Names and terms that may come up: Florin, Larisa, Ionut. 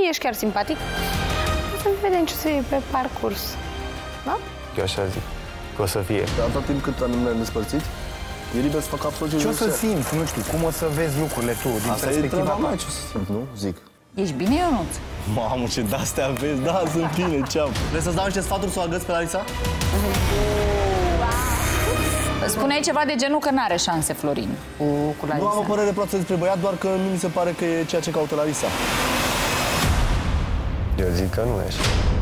Măi, ești chiar simpatic? O să vedem ce să iei pe parcurs. Da? Eu așa zic. Că o să fie. Dar atât timp cât anumele despărțit, e liber să fac absolut ce o să simți, nu știu. Cum o să vezi lucrurile tu din asta perspectiva mea? Ce o să simt, nu? Zic. Ești bine, Ionuț? Mamă, ce de-astea aveți, da, sunt bine, ce-am. Vrei să-ți dau niște sfaturi să o agăți pe Larisa? Spuneai ceva de genul că n-are șanse, Florin, cu Larisa. Nu am o părere proastă despre băiat, doar că nu mi se pare că e ceea ce caută Larisa. Eu zic că nu ești.